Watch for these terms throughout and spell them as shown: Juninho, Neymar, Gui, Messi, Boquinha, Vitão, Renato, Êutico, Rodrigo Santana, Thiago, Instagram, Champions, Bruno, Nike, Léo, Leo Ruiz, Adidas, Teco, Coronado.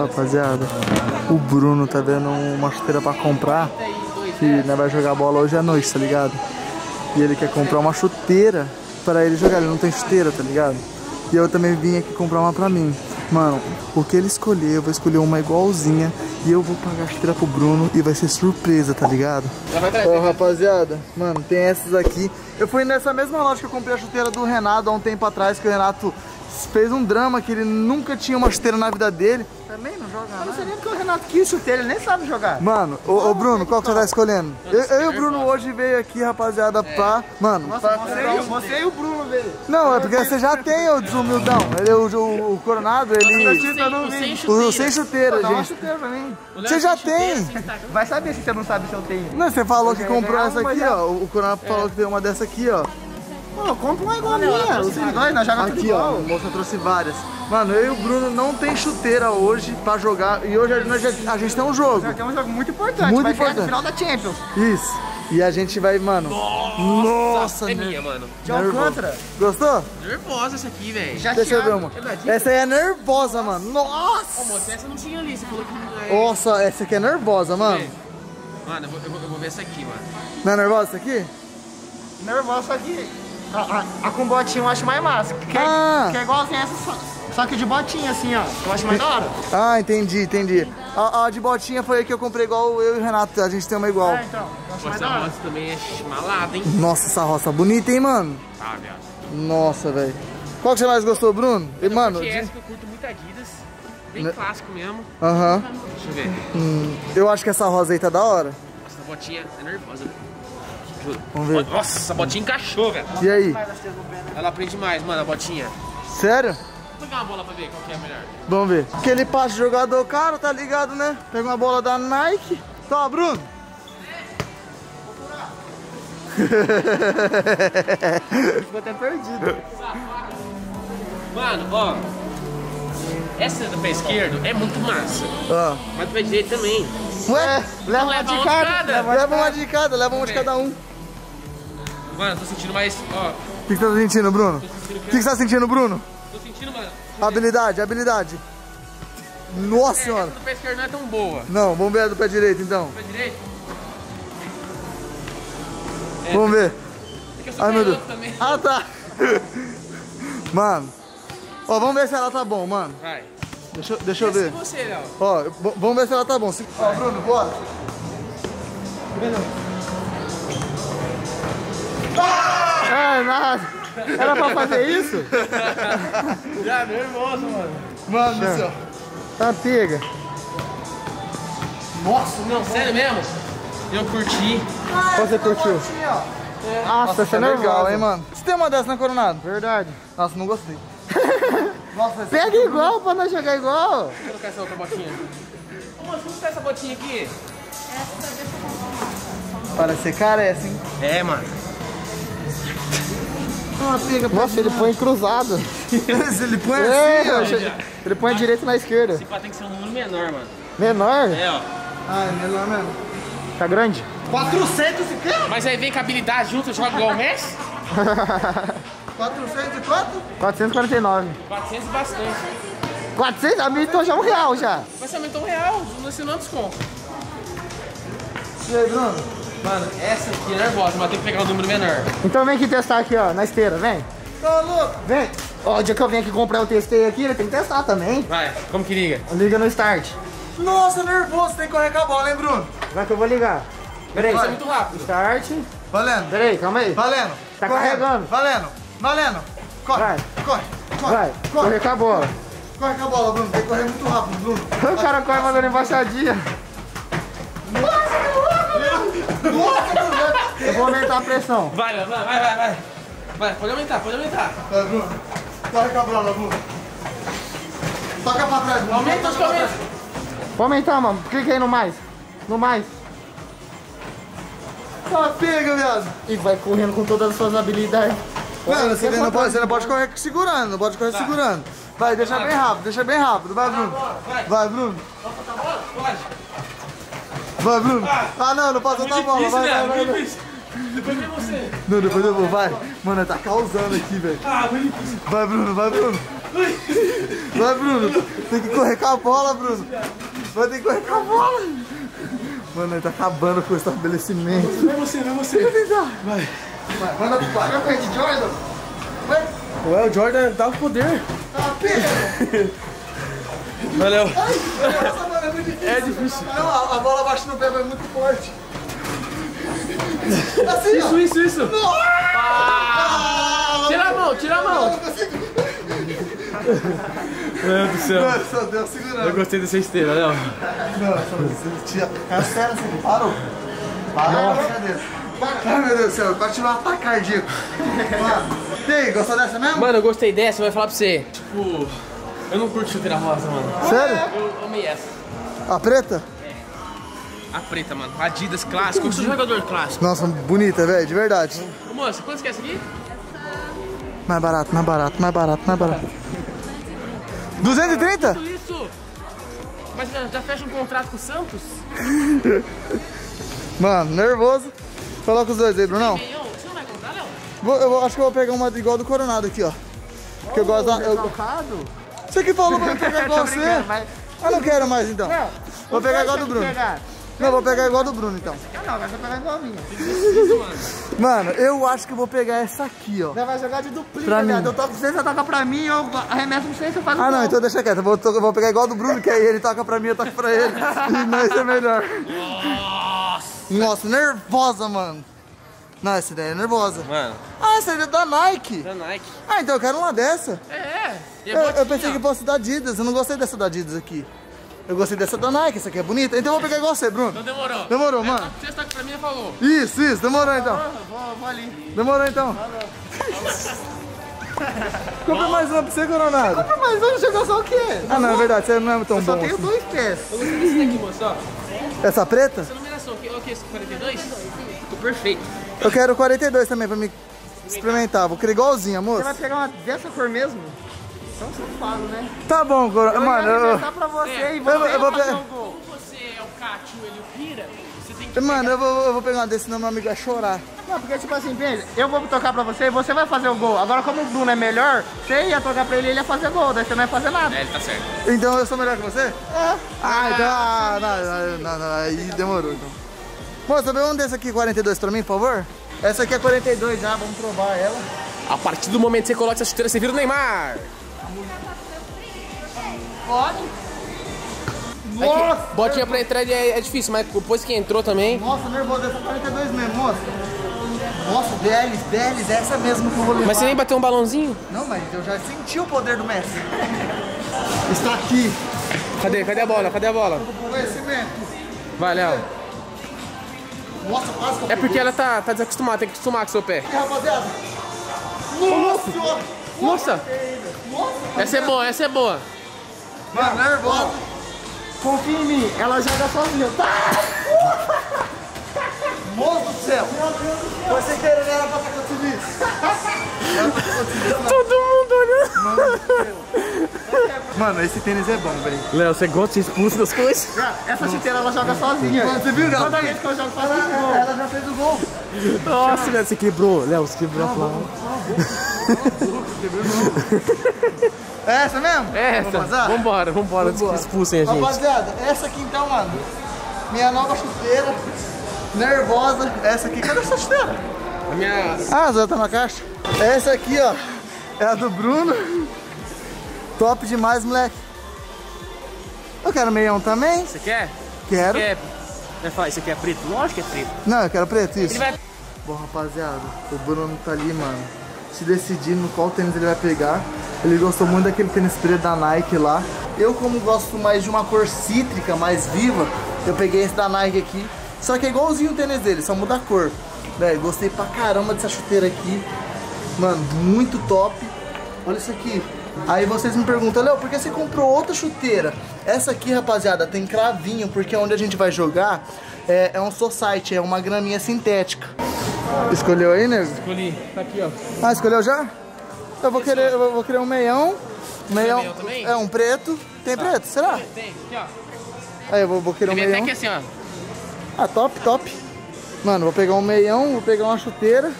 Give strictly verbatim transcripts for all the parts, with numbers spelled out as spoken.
rapaziada. O Bruno tá vendo uma chuteira pra comprar, que né, vai jogar bola hoje à noite, tá ligado? E ele quer comprar uma chuteira pra ele jogar, ele não tem chuteira, tá ligado? E eu também vim aqui comprar uma pra mim. Mano, o que ele escolher, eu vou escolher uma igualzinha e eu vou pagar a chuteira pro Bruno e vai ser surpresa, tá ligado? Ó, oh, rapaziada, mano, tem essas aqui. Eu fui nessa mesma loja que eu comprei a chuteira do Renato há um tempo atrás, que o Renato fez um drama que ele nunca tinha uma chuteira na vida dele. Também não joga, né? Eu não sei nem porque o Renato quis chuteira, ele nem sabe jogar. Mano, ô, ô Bruno, qual que você tá escolhendo? Eu, eu e o Bruno hoje veio aqui, rapaziada, é. pra... Mano, nossa, pra... Você, eu, você e o Bruno veio. Não, é porque você já tem o desumildão. Ele, o, o, o Coronado, ele... Eu sem, eu não o sem chuteira. O sem chuteira, gente. Dá uma chuteira pra mim. Você já tem. Vai saber se você não sabe se eu tenho. Não, você falou que comprou essa aqui, ó. O Coronado falou que tem uma dessa aqui, ó. Mano, compra uma igual a minha, vocês dois, nós jogamos aqui, ó, o moço trouxe várias. Mano, eu e o Bruno não tem chuteira hoje pra jogar, e hoje nós já, a gente tem um jogo. Já tem um jogo muito importante, muito vai importante. Chegar no final da Champions. Isso, e a gente vai, mano... Nossa, nossa é minha, mano. De Alcântara. Gostou? Nervosa essa aqui, velho. Já deixa eu ver uma. Essa aí é nervosa, mano. Nossa! Ô, moço, essa não tinha ali, você falou que... Nossa, essa aqui é nervosa, mano. Mano, eu vou, eu, vou, eu vou ver essa aqui, mano. Não é nervosa essa aqui? Nervosa essa aqui. A, a, a com botinha eu acho mais massa, que é, ah. que é igualzinha essa, só, só que de botinha assim, ó, eu acho mais da hora. Ah, entendi, entendi. A, a de botinha foi a que eu comprei igual eu e o Renato, a gente tem uma igual. É, então, eu acho mais da hora. Essa roça também é malada, hein? Nossa, essa roça bonita, hein, mano? Ah, viado. Nossa, velho. Qual que você mais gostou, Bruno? Eu mano, curti de... essa que eu curto muito Adidas, bem N... clássico mesmo. Aham. Uh-huh. Deixa eu ver. Hum, eu acho que essa rosa aí tá da hora. Essa botinha é nervosa, velho. Vamos ver. Nossa, essa botinha encaixou, velho. E aí? Ela aprende mais, mano, a botinha. Sério? Vou pegar uma bola pra ver qual que é a melhor. Vamos ver. Aquele passe de jogador caro, tá ligado, né? Pega uma bola da Nike. Tá, Bruno? Ficou até perdido. Mano, ó. Essa do pé esquerdo é muito massa. Ah. Mas do pé direito também. Ué, leva uma de cada, leva uma de cada, leva uma de cada um. Mano, tô sentindo mais, ó. O que, que você tá sentindo, Bruno? O que, que você tá sentindo, Bruno? Tô sentindo, mano. Habilidade, habilidade. Nossa senhora. Essa do pé esquerdo não é tão boa. Não, vamos ver a do pé direito, então. Do pé direito? É. Vamos ver. É que eu sou Ai, meu Deus. Também. Ah, tá. Mano. Ó, vamos ver se ela tá bom, mano. Vai. Deixa, deixa eu ver. Você, Léo. Ó, vamos ver se ela tá bom. Se... Ó, Bruno, bora. Ah! É, nada. Era pra fazer isso? Já, nervoso, mano. Mano do céu. Tá pega. Nossa, não, sério mesmo? Eu curti. Ah, você curtiu? Curti, ó. É. Nossa, Nossa essa é legal, legal, hein, mano. Você tem uma dessa, né, Coronado? Verdade. Nossa, não gostei. Nossa, pega é igual bom. Pra nós jogar igual. Deixa eu colocar essa outra botinha. Ô, moço, vamos colocar essa botinha aqui. Essa deixa eu comprar. Parece ser carece, hein? É, mano. Ah, pega, nossa, ele põe cruzado. Ele põe é, assim, é, ele põe a direita na esquerda. Esse pá tem que ser um número menor, mano. Menor? É, ó. Ah, é menor mesmo. Tá grande? quatrocentos e quê? Mas aí vem com a habilidade junto, joga igual o Messi? quatrocentos e quanto? quatrocentos e quarenta e nove. quatrocentos e bastante. quatrocentos? Aumentou já um real já. Mas você aumentou um real, você não desconto. E aí, Bruno? Mano, essa aqui é nervosa, mas tem que pegar um número menor. Então vem aqui testar aqui, ó, na esteira, vem. Ô, louco! Vem! Ó, o dia que eu vim aqui comprar, eu testei aqui, ele tem que testar também. Vai, como que liga? Liga no start. Nossa, nervoso, tem que correr com a bola, hein, Bruno? Vai que eu vou ligar. Peraí, isso é muito rápido. Start. Valendo. Peraí, calma aí. Valendo. Tá correndo. Carregando. Valendo. Valendo! Corre! Vai. Corre! Corre! Vai. Corre. Corre com a bola! Corre com a bola, Bruno! Tem que correr muito rápido, Bruno! O cara corre mandando embaixadinha! Nossa, que louco! Eu vou aumentar a pressão! Vai, vai, vai, vai! Vai, vai. Pode aumentar, pode aumentar! Vai, Bruno! Corre com a bola, Bruno! Toca pra trás, Bruno! Aumenta os caminhos! Vou aumentar, mano! Clica aí no mais! No mais! Tá, pega, viado! E vai correndo com todas as suas habilidades! Mano, você não, pode, você não pode correr segurando, não pode correr tá. segurando. Vai, deixa vai, bem vai. rápido, deixa bem rápido. Vai, Bruno. Vai, vai Bruno. Pode soltar a bola? Pode. Vai, Bruno. Ah, não, não pode soltar a bola. Vai, vai, vai, vai. Depois vem você. Não, depois eu vou, vai. Mano, tá causando aqui, velho. Ah, muito difícil. Vai, Bruno, vai, Bruno. Vai, Bruno. Tem que correr com a bola, Bruno. Vai ter que correr com a bola. Mano, ele tá acabando com o estabelecimento. Não é você, não é você. Vai. Vai, manda pro pai. Vai perder Jordan. Vai. Ué, o Jordan dá o poder. Ah, pega. Valeu. Ai, essa bola é muito difícil. É difícil. Não, a bola bate no pé, é muito forte. Assim, isso, ó. isso, isso. Não. Ah, tira a mão, tira a mão. Não, não. Meu Deus do céu. Não, só deu segurando. Eu gostei dessa esteira, Léo. Não, só tira. Cancela, você parou. Parou, meu Deus. Ai, meu Deus do céu, bate no ataque cardíaco. E aí, gostou dessa mesmo? Mano, eu gostei dessa, eu vou falar pra você. Tipo, eu não curto chuteira rosa, mano. Sério? Eu amei essa. A preta? É. A preta, mano. Adidas clássico. Eu sou jogador clássico. Nossa, bonita, velho, de verdade. Ô, moça, quanto que é essa aqui? Mais barato, mais barato, mais barato, mais barato. duzentos e trinta? Isso, isso. Mas já, já fecha um contrato com o Santos? Mano, nervoso. Coloca os dois aí, Bruno. Você não vai comprar, Léo? Vou, eu acho que eu vou pegar uma igual do Coronado aqui, ó. Oh, que eu gosto da. Eu... Você que falou pra eu pegar igual você? Mas... Eu não quero mais então. Não, vou pegar igual do Bruno. Pegar. Não, vou pegar igual do Bruno então. Não, vai pegar igual a minha. Mano, eu acho que eu vou pegar essa aqui, ó. Já vai jogar de duplica, né? Eu toco pra você, você toca pra mim, eu arremesso pra você, você faz o gol. Ah, não, então deixa quieto. Eu vou, eu vou pegar igual do Bruno, que aí ele toca pra mim, eu toco pra ele. E nós é melhor. Nossa! Nossa, nervosa, mano. Não, essa ideia é nervosa. Mano. Ah, essa ideia é da Nike. Da Nike. Ah, então eu quero uma dessa. É, eu, eu pensei que fosse da Adidas, eu não gostei dessa da Adidas aqui. Eu gostei dessa da Nike, essa aqui é bonita. Então eu vou pegar igual você, Bruno. Então demorou. Demorou, é, mano. Você está aqui pra mim e falou. Isso, isso. Demorou, então. Vou, vou ali. Demorou, então. Compra mais uma pra você, Coronado. Compra mais uma, chegou só o quê? Ah, não, é verdade. Você não é tão eu bom. Eu só tenho assim. Dois pés. Eu gostei desse daqui, moço. Essa preta? Essa numeração, o que é isso? quarenta e dois? Ficou perfeito. Eu quero quarenta e dois também pra me experimentar. Vou querer igualzinha, moço. Você vai pegar uma dessa cor mesmo? Então você fala, né? Tá bom, Coronado. Eu mano, eu vou perguntar pra você é, e você eu, eu vou fazer um gol. Como você é o Cátil, ele pira, você tem que mano, pegar... eu, vou, eu vou pegar uma desse, senão meu amigo vai chorar. Não, porque tipo assim, pensa, eu vou tocar pra você e você vai fazer o gol. Agora como o Bruno é melhor, você ia tocar pra ele e ele ia fazer gol, daí você não ia fazer nada. É, ele tá certo. Então eu sou melhor que você? É. Ah, ah então... Ah, não, não, não, aí demorou, então. Moça, vê um desse aqui, quarenta e dois, pra mim, por favor? Essa aqui é quarenta e dois já, vamos provar ela. A partir do momento que você coloca essa chuteira, você vira o Neymar. Nossa, é botinha pra entrar é, é difícil, mas depois que entrou também. Nossa, nervoso, essa quarenta e dois mesmo, moça. Nossa, deles, deles, essa mesmo que eu vou levar. Mas você nem bateu um balãozinho? Não, mas eu já senti o poder do Messi. Está aqui. Cadê? Cadê a bola? Cadê a bola? Conhecimento. Vai, Léo. Nossa, quase que eu é porque ela tá, tá desacostumada, tem que acostumar com o seu pé. Rapaziada. Nossa! Nossa! Nossa, essa é boa, essa é boa. Mano, nervosa. Confia em mim, ela joga sozinha. Tá? Moço do céu! Você querendo ela pra ficar com isso? Todo mundo olhando. Mano, Mano, esse tênis é bom, velho. Léo, você gosta de expulso das coisas? Essa chuteira ela joga sozinha. Mano, você viu, Léo? Toda vez que eu jogo sozinha, ela, ela já fez o gol. Nossa, Léo, você quebrou. Léo, você quebrou a flama. É essa mesmo? É essa. Vambora, vambora, vambora. Expulsem a gente. Rapaziada, essa aqui então, mano. Minha nova chuteira. Nervosa. Essa aqui, cadê essa chuteira? A minha... Ah, já tá na caixa. Essa aqui, ó. É a do Bruno. Top demais, moleque. Eu quero meião também. Você quer? Quero. Você quer... Vai falar, isso aqui é preto? Lógico que é preto. Não, eu quero preto, isso. Vai... Bom, rapaziada, o Bruno tá ali, mano. Se decidindo qual tênis ele vai pegar. Ele gostou muito daquele tênis preto da Nike lá. Eu como gosto mais de uma cor cítrica, mais viva, eu peguei esse da Nike aqui. Só que é igualzinho o tênis dele, só muda a cor. Velho, gostei pra caramba dessa chuteira aqui. Mano, muito top. Olha isso aqui. Aí vocês me perguntam, Léo, por que você comprou outra chuteira? Essa aqui, rapaziada, tem cravinho, porque onde a gente vai jogar é, é um society, é uma graminha sintética. Escolheu aí, nego? Escolhi, tá aqui, ó. Ah, escolheu já? Eu vou querer, eu vou querer um meião. Meião, meião também? É um preto. Tem tá. Preto, será? Tem, tem, aqui, ó. Aí eu vou, vou querer tem um meião. Tem até aqui assim, ó. Ah, top, top. Mano, vou pegar um meião, vou pegar uma chuteira.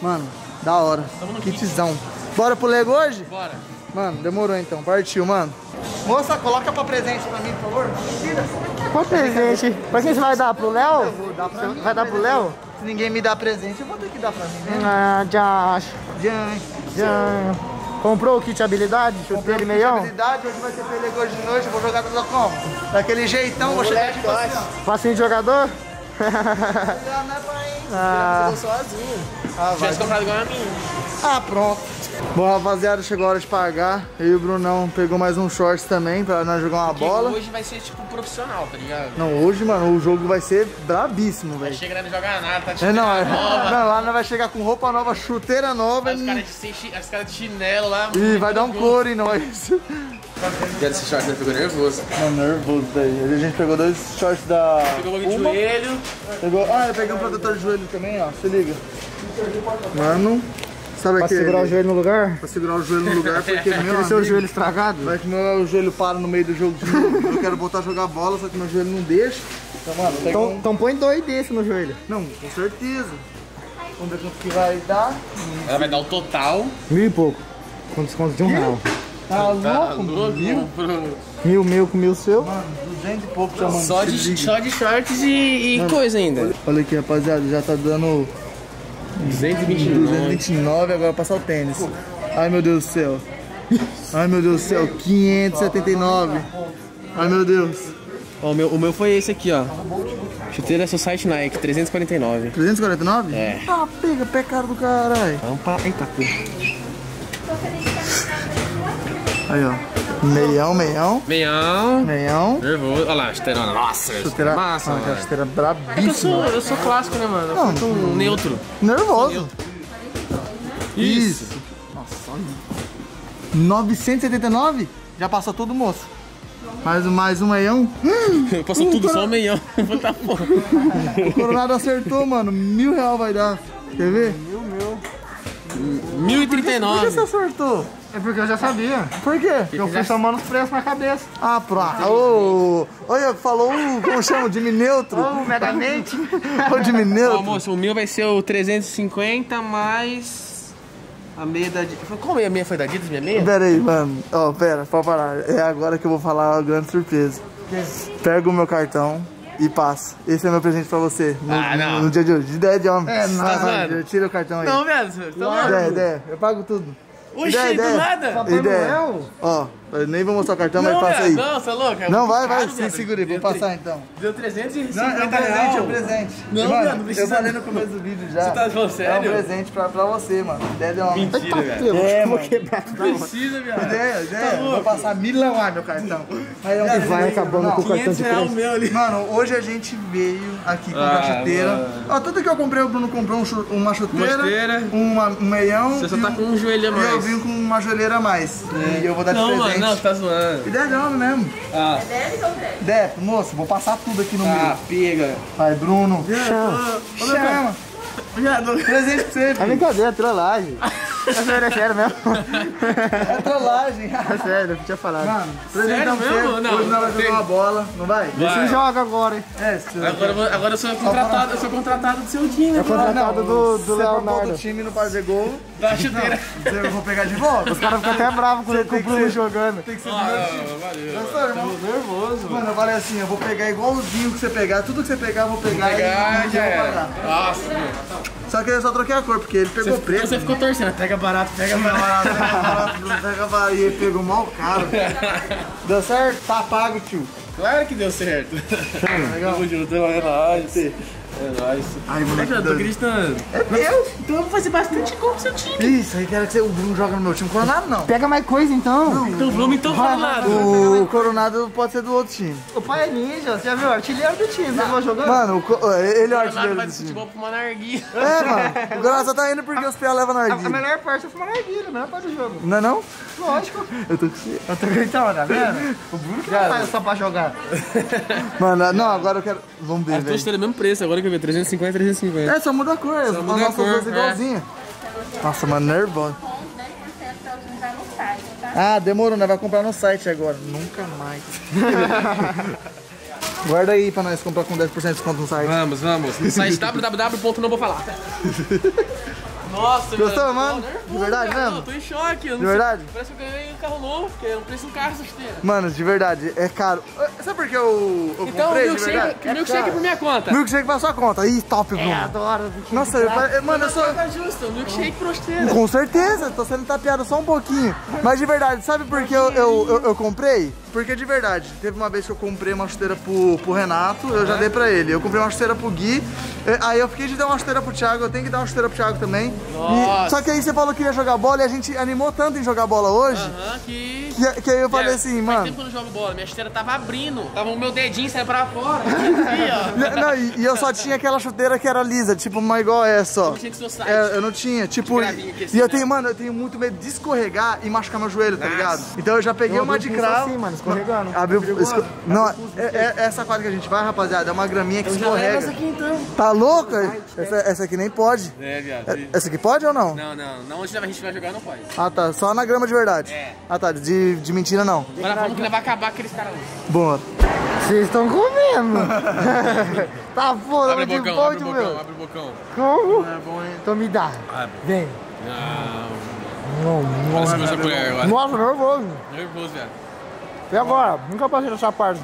Mano, da hora. Kitzão. Bora pro Lego hoje? Bora. Mano, demorou então. Partiu, mano. Moça, coloca pra presente pra mim, por favor. Qual presente? Pra quem você vai dar? Pro Léo? Eu vou dar pra mim. Vai dar pro Léo? Se ninguém me dá presente, eu vou ter que dar pra mim, né? Ah, já acho. Já, já. Comprou o kit habilidade? Comprei o meião? Habilidade, hoje vai ser pelego hoje de noite, eu vou jogar tudo como? Daquele jeitão, o vou chegar de passinho. Passinho de jogador? Não, não é pra isso. Ah. Eu sozinho. Ah, vai. Tivesse comprado igual a mim. Ah, pronto. Bom, rapaziada, chegou a hora de pagar. Eu e o Brunão pegou mais um shorts também pra nós jogar uma Porque bola. Hoje vai ser tipo profissional, tá ligado? Não, hoje, mano, o jogo vai ser brabíssimo, velho. Não chega não jogar nada, tá de é, não, é... nova. Não, lá não vai chegar com roupa nova, chuteira nova. Os caras cara de chinelo lá. Ih, vai dar um couro em nós. Esse short ele ficou nervoso. Não, nervoso, velho. A gente pegou dois shorts da. Pegou um de joelho. Pegou... Ah, eu peguei um protetor de joelho também, ó. Se liga. Mano. Sabe pra segurar o joelho no lugar? Pra segurar o joelho no lugar, porque meu amigo, seu joelho estragado. Vai que meu joelho para no meio do jogo de novo. Eu quero voltar a jogar bola, só que meu joelho não deixa. Então, mano, então, um... então põe dois desse no joelho. Não, com certeza. Vamos ver quanto que vai dar. Ela vai dar o total. Mil e pouco. Com desconto de um real. Tá louco, mil? Mil, meu com mil seu? Mano, duzentos e pouco. Não, só, de, só de shorts e, e não, coisa ainda. Olha aqui, rapaziada, já tá dando... duzentos e vinte e nove, agora passar o tênis. Ai meu Deus do céu. Ai meu Deus do céu, quinhentos e setenta e nove. Ai meu Deus. Ó, o, meu, o meu foi esse aqui, ó. Chuteira Society Nike, trezentos e quarenta e nove. trezentos e quarenta e nove? É. Ah, pega, pé caro do caralho. Eita, aí, ó. Meião, meião. Meião. Meião. Nervoso. Olha lá, chuteira. Nossa, chuteira massa. Mano, mano. Chuteira brabíssima. É que eu, sou, eu sou clássico, né, mano? Eu não, sou um neutro. Nervoso. Neutro. Isso. Isso. Nossa, olha. novecentos e setenta e nove? Já passou todo o moço. Mais, mais um meião. Passou um, tudo, coronado. Só um meião. O Coronado acertou, mano. Mil real vai dar. Quer ver? Mil, meu. Mil e trinta e nove. Por que você acertou? É porque eu já sabia. Por quê? Porque eu fui tomando os preços na cabeça. Ah, pronto. Ô, olha, falou um, como chama? O Jimmy Neutro. Ô, oh, Megamente. Ô, oh, Jimmy Neutro. Ó, oh, moço, o meu vai ser o trezentos e cinquenta mais a meia da Adidas. Qual meia meia foi da Adidas, minha meia? Pera aí, mano. Ó, oh, pera, pode parar. É agora que eu vou falar a grande surpresa. Pega o meu cartão. E passa. Esse é meu presente pra você. No, ah, não. No dia de hoje. De ideia de homem. É, não. Ah, tira o cartão aí. Não, mesmo. Ideia, ideia. Eu pago tudo. Oxi, ideia, do ideia. Nada. Papai Noel? Ó, eu nem vou mostrar o cartão, não, mas passa aí. Não, você é louco? Não, vai, vai. Sim, segura aí. Vou passar então. Deu trezentos e cinquenta. Não, é um presente, é um presente. Não, mano, não, não precisa. Eu falei no começo do vídeo já. Você tá falando sério? É um presente pra, pra você, mano. Ideia de homem. Mentira, velho. É, vou quebrar. Não precisa, velho. Ideia, ideia. Vou passar milão lá meu cartão. Aí é onde vai acabando com o cartão de preço. Mano, hoje a gente veio aqui com a chuteira. Ó, tudo que eu comprei, o Bruno comprou uma chuteira, um meião. Você só tá com um joelhão mais. Vim com uma joelheira a mais. É. E eu vou dar de não, presente. Não, mano, não, tá zoando. Ideia de homem mesmo. Ah. É débito ou crédito? Débito, moço, vou passar tudo aqui no ah, meio. Ah, pega. Vai, Bruno. Chama. Chama. Presente pra você. É brincadeira, é trollagem. É sério, é sério mesmo. É trollagem. É sério, eu tinha falado. Mano, presente pra você. Não, hoje nós vamos jogar uma bola, não vai? Você joga agora, hein? É, você agora, eu vou, agora eu sou contratado, eu sou contratado do seu time, né? Eu sou contratado do, do Leonardo. Do time no fazer gol. Da chuteira. Eu vou pegar de volta. Os caras ficam até bravos quando o Bruno jogando. Tem que ser nervoso. Mano, eu falei assim, eu vou pegar igualzinho que você pegar. Tudo que você pegar, eu vou pegar. Pegar, já era. Nossa, mano. Só que eu só troquei a cor, porque ele pegou preto. Então você ficou torcendo, pega barato, pega barato, pega barato, pega barato, e ele pegou mal caro. Deu certo? Tá pago, tio. Claro que deu certo. Legal. É nóis. Ai, moleque, eu tô acreditando. É meu. Então eu vou fazer bastante gol pro seu time. Isso, aí quero que o Bruno joga no meu time. Coronado não. Pega mais coisa então. Não, então o Bruno, então Coronado. O Coronado pode ser do outro time. O pai é ninja, você já viu? Artilheiro do time. Você vai jogando? Mano, ele é o artilheiro do time. O Coronado vai de futebol pro Monarguia. É, mano. O Coronado tá indo porque os piados levam na Arguilha. A melhor parte é fumar na Arguilha, não é para o jogo. Não é não? Lógico. Eu tô com você. Eu tô gritando, tá vendo? O Bruno que não faz só pra jogar. Mano, não, agora eu quero... Vamos ver, velho. Eu tô estando o mesmo preço agora. trezentos e cinquenta, trezentos e cinquenta. É, só muda a cor, só muda a cor, igualzinha. É. Nossa, mano, nervosa. Ah, demorou, né? Vai comprar no site agora. Nunca mais. Guarda aí pra nós comprar com dez por cento de desconto no site. Vamos, vamos. No site w w w ponto não vou falar. Nossa, gostou, meu, mano? Nervoso, de verdade, cara, mesmo? Eu tô em choque. Eu de verdade? Sei, parece que eu ganhei um carro novo, porque é o preço de um carro essa chuteira. Mano, de verdade, é caro. Sabe por que eu, eu então, comprei, milkshake, de verdade? Então, é milkshake por minha conta. Milkshake pra sua conta. Ih, top, Bruno. É, adoro. Nossa, eu, mano, não, eu sou... Tá justo, milkshake pra chuteira. Com certeza, tô sendo tapeado só um pouquinho. Mas de verdade, sabe por que eu, eu, eu, eu comprei? Porque de verdade, teve uma vez que eu comprei uma chuteira pro, pro Renato, eu já dei pra ele. Eu comprei uma chuteira pro Gui, aí eu fiquei de dar uma chuteira pro Thiago, eu tenho que dar uma chuteira pro Thiago também. E, só que aí você falou que ia jogar bola e a gente animou tanto em jogar bola hoje, uhum, que... que... Que aí eu falei é, assim, mano... Faz tempo que eu não jogo bola, minha chuteira tava abrindo, tava o meu dedinho saindo pra fora, aqui, ó. Não, e, e eu só tinha aquela chuteira que era lisa, tipo uma igual essa, ó. Não tinha que ser o site. É, eu não tinha, tipo... E assim, eu tenho, né? Mano, eu tenho muito medo de escorregar e machucar meu joelho, tá Nossa. ligado? Então eu já peguei eu uma de cravo... Assim, mano, escorregando. Abriu... Esco... Não, é, é, essa quadra que a gente vai, rapaziada, é uma graminha que eu escorrega. Essa aqui, então. Tá louca? Essa, essa aqui nem pode. É, viado. Essa aqui pode ou não? Não, não. Não, onde a gente vai jogar não pode. Ah, tá. Só na grama de verdade. É. Ah, tá. De, de mentira, não. Agora vamos que vai acabar aqueles caras ali. Boa. Vocês estão comendo. Tá foda, abre de bocão, abre o bocão, meu. Abre o bocão. Como? Não é bom, hein? Então me dá. Abre. Vem. Não. Não, se você pegar agora. Nossa, nervoso. Nervoso, velho. E agora? Nunca passei dessa parte.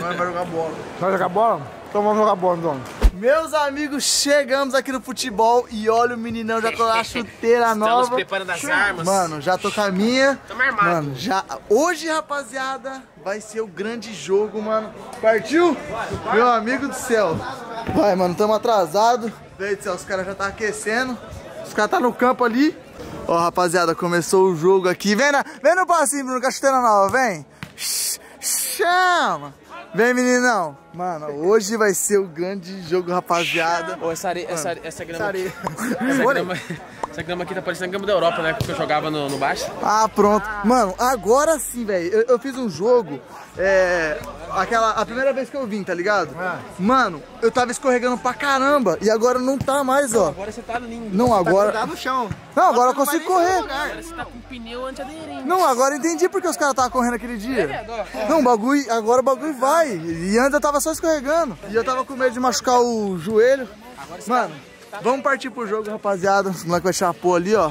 Vai jogar bola. Vai jogar bola? Então vamos jogar bola, então. Meus amigos, chegamos aqui no futebol e olha o meninão, já tô na chuteira nova. Estamos preparando as armas. Mano, já tô com a minha. Tamo armado. Mano, já... Hoje, rapaziada, vai ser o grande jogo, mano. Partiu? Vai. Meu amigo do céu. Vai, mano, tamo atrasado. Meu Deus do céu, os caras já tá aquecendo. Os caras tá no campo ali. Ó, rapaziada, começou o jogo aqui. Vem, na... vem no passinho, Bruno, com a chuteira nova, vem. Chama. Vem, meninão. Mano, hoje vai ser o grande jogo, rapaziada. Oh, essa, are... essa, essa grama aqui... Essa grama... essa grama aqui tá parecendo a grama da Europa, né? Porque eu jogava no, no baixo. Ah, pronto. Mano, agora sim, velho. Eu, eu fiz um jogo... É... Aquela... A primeira vez que eu vim, tá ligado? Mano, eu tava escorregando pra caramba. E agora não tá mais, ó. Agora você tá lindo. Não, agora... Tá no chão. Não, agora eu consigo correr. Agora você tá com pneu antiaderente. Não, agora eu entendi porque os caras estavam correndo aquele dia. Não, o bagulho... Agora o bagulho vai. E antes eu tava só escorregando. E eu tava com medo de machucar o joelho. Mano, vamos partir pro jogo, rapaziada. O moleque vai chapou ali, ó.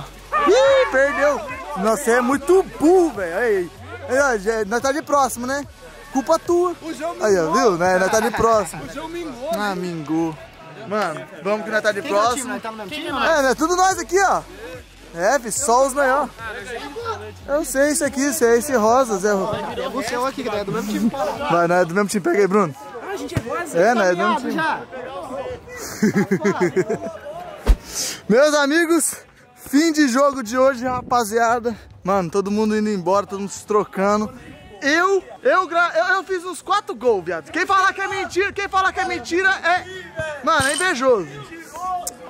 Ih, perdeu. Nossa, é muito burro, velho. Nós tá de próximo, né? Culpa tua. O João mingou. Aí, ó, viu? Né? Nós tá de próximo. O João mingou. Ah, mingou. Mano, vamos que nós tá de Quem próximo. É, time, é, é tudo nós aqui, ó. É, filho, só os maiores. Eu sei isso aqui, isso é esse rosa, Zé. É o céu aqui, que é do mesmo time. Vai, não é do mesmo time. Pega aí, Bruno. Ah, a gente é rosa. É, não é do mesmo time. Já. Meus amigos, fim de jogo de hoje, rapaziada. Mano, todo mundo indo embora, todo mundo se trocando. Eu, eu, eu, eu fiz uns quatro gols, viado. Quem falar que é mentira, quem falar que é mentira é... Mano, é invejoso.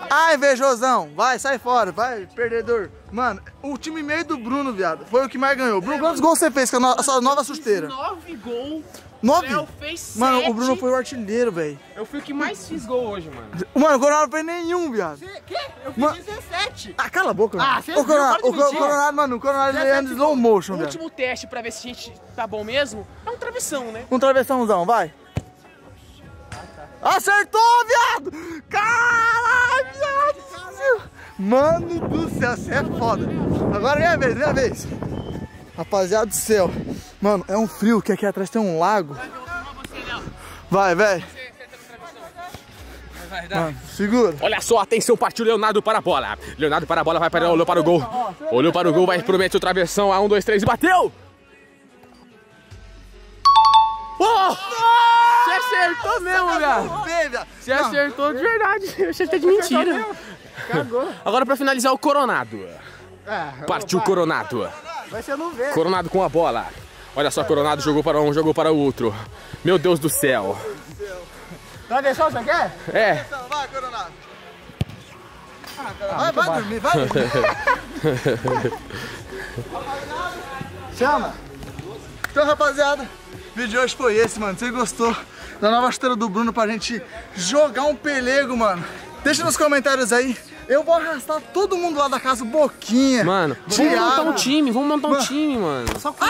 Ah, invejosão. Vai, sai fora. Vai, perdedor. Mano, o time meio do Bruno, viado, foi o que mais ganhou. Bruno, é, quantos gols você fez com a no, sua nova chuteira? Nove gols. Nove? Léo fez sete. Mano, o Bruno foi o artilheiro, velho. Eu fui o que mais fiz gol hoje, mano. Mano, o Coronado não fez nenhum, viado. Cê, quê? Eu fiz Man... dezessete. Ah, cala a boca, mano. Ah, você o Coronado, o Coronado, mano, o Coronado é de slow motion, velho. O último teste pra ver se a gente tá bom mesmo é um travessão, né? Um travessãozão, vai. Acertou, viado! Caralho, viado! Mano do céu, você é foda. Agora minha vez, minha vez. Rapaziada do céu. Mano, é um frio que aqui atrás tem um lago. Vai, velho. Mano, segura. Olha só, atenção, partiu Leonardo para a bola. Leonardo para a bola, vai para, olhou para o gol. Olhou para o gol, vai, promete o travessão. A um, dois, três, bateu! Oh! Você acertou Nossa, mesmo, velho. Você não, acertou de verdade. Eu acertei de mentira. Cagou. Agora pra finalizar o Coronado. É, Partiu o Coronado. Vai ser no verde. Coronado com a bola. Olha só, Coronado jogou para um, jogou para o outro. Meu Deus do céu. Travessão, você quer? É. Travessão, vai, Coronado. Ah, ah, vai, vai dormir, vai dormir. Chama. Então, rapaziada, o vídeo de hoje foi esse, mano. Se você gostou da nova chuteira do Bruno pra gente jogar um pelego, mano, deixa nos comentários aí Eu vou arrastar todo mundo lá da casa, Boquinha. Mano, Thiago. Vamos montar um time, vamos montar um mano. time, mano. Só com ah,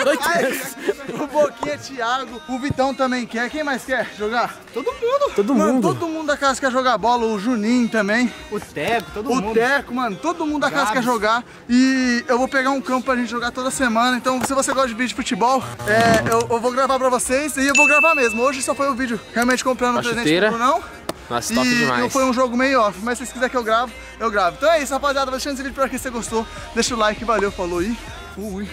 o Boquinha, Thiago, o Vitão também quer. Quem mais quer jogar? Todo mundo. Todo mano, mundo. Todo mundo da casa quer jogar bola, o Juninho também. O Teco, todo o mundo. O Teco, mano, todo mundo da casa Gabs. quer jogar. E eu vou pegar um campo pra gente jogar toda semana. Então, se você gosta de vídeo de futebol, é, eu, eu vou gravar pra vocês e eu vou gravar mesmo. Hoje só foi o vídeo realmente comprando um presente pro Bruno. Nossa, top e demais. Não foi um jogo meio off, mas se vocês quiserem que eu gravo, eu gravo. Então é isso, rapaziada. Vou deixando esse vídeo por aqui. Se você gostou, deixa o like. Valeu, falou e fui.